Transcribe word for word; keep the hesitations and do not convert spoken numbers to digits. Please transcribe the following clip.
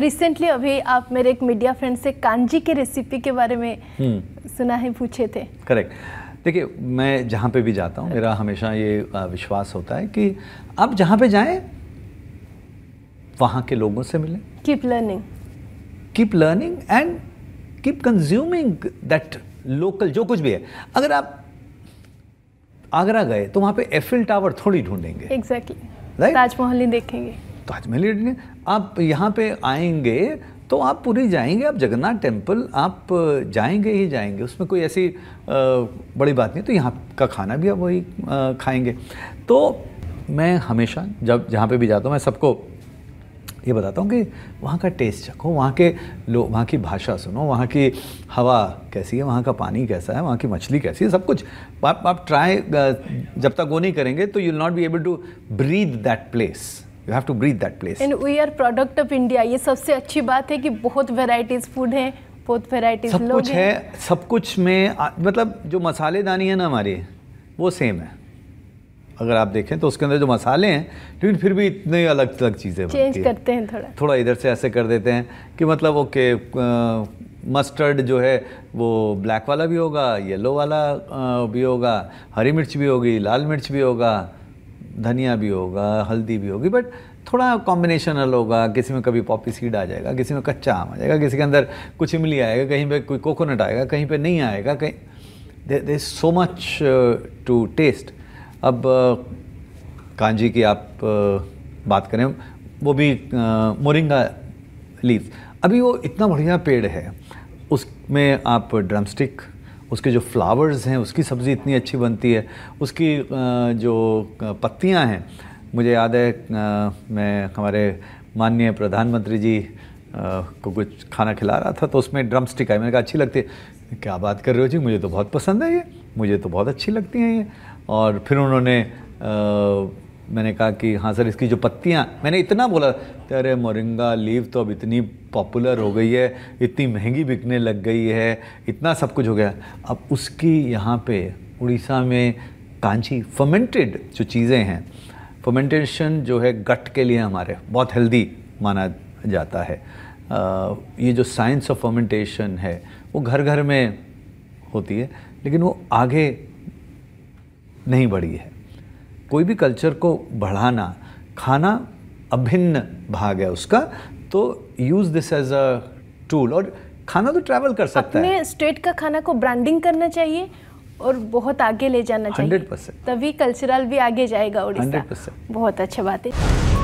Recently अभी आप मेरे एक मीडिया फ्रेंड से कांजी के रेसिपी के बारे में सुना है, पूछे थे। करेक्ट। देखिए, मैं जहाँ पे भी जाता हूँ मेरा हमेशा ये विश्वास होता है कि आप जहाँ पे जाएं वहाँ के लोगों से मिलें। Keep learning, keep learning and keep consuming that local जो कुछ भी है। अगर आप आगरा गए तो वहाँ पे एफिल टावर थोड़ी ढूंढेंगे। Exactly exactly. right? ताजमहल ही देखेंगे, ताजमहल ही देखेंगे। आप यहाँ पे आएंगे तो आप पूरी जाएंगे, आप जगन्नाथ टेम्पल आप जाएंगे ही जाएंगे, उसमें कोई ऐसी बड़ी बात नहीं। तो यहाँ का खाना भी आप वही खाएंगे। तो मैं हमेशा जब जहाँ पे भी जाता हूँ मैं सबको ये बताता हूँ कि वहाँ का टेस्ट चखो, वहाँ के लोग, वहाँ की भाषा सुनो, वहाँ की हवा कैसी है, वहाँ का पानी कैसा है, वहाँ की मछली कैसी है, सब कुछ आप आप ट्राई। जब तक वो नहीं करेंगे तो you will not be able to breathe that place. You have to breathe that place. And we are product of India. ये सबसे अच्छी बात है कि बहुत varieties food हैं, बहुत varieties लोग हैं। सब कुछ है, सब कुछ में मतलब जो मसालेदानी है ना हमारी, वो सेम है। अगर आप देखें तो उसके अंदर जो मसाले हैं, लेकिन फिर भी इतने अलग अलग चीज़ें चेंज करते हैं। थोड़ा थोड़ा इधर से ऐसे कर देते हैं कि मतलब ओके, मस्टर्ड जो है वो ब्लैक वाला भी होगा, येलो वाला भी होगा, हरी मिर्च भी होगी, लाल मिर्च भी होगा, धनिया भी होगा, हल्दी भी होगी, बट थोड़ा कॉम्बिनेशनल होगा। किसी में कभी पॉपी सीड आ जाएगा, किसी में कच्चा आम आ जाएगा, किसी के अंदर कुछ इमली आएगा, कहीं पे कोई कोकोनट आएगा, कहीं पे नहीं आएगा, कहीं। There is so much to taste. अब uh, कांजी की आप uh, बात करें, वो भी मोरिंगा uh, लीव्स, अभी वो इतना बढ़िया पेड़ है, उसमें आप ड्रमस्टिक, उसके जो फ्लावर्स हैं उसकी सब्ज़ी इतनी अच्छी बनती है, उसकी जो पत्तियां हैं। मुझे याद है मैं हमारे माननीय प्रधानमंत्री जी को कुछ खाना खिला रहा था तो उसमें ड्रमस्टिक आई, मैंने कहा अच्छी लगती है। क्या बात कर रहे हो जी, मुझे तो बहुत पसंद है ये, मुझे तो बहुत अच्छी लगती हैं ये। और फिर उन्होंने आ, मैंने कहा कि हाँ सर, इसकी जो पत्तियाँ, मैंने इतना बोला, अरे मोरिंगा लीव तो अब इतनी पॉपुलर हो गई है, इतनी महंगी बिकने लग गई है, इतना सब कुछ हो गया। अब उसकी यहाँ पे उड़ीसा में कांची फर्मेंटेड जो चीज़ें हैं, फर्मेंटेशन जो है गट के लिए हमारे बहुत हेल्दी माना जाता है। आ, ये जो साइंस ऑफ फर्मेंटेशन है वो घर घर में होती है, लेकिन वो आगे नहीं बढ़ी है। कोई भी कल्चर को बढ़ाना, खाना अभिन्न भाग है उसका, तो use this as a tool. और खाना तो ट्रैवल कर सकता है, अपने स्टेट का खाना को ब्रांडिंग करना चाहिए और बहुत आगे ले जाना चाहिए। हंड्रेड परसेंट तभी कल्चरल भी आगे जाएगा उड़ीसा। हंड्रेड परसेंट बहुत अच्छा बात है।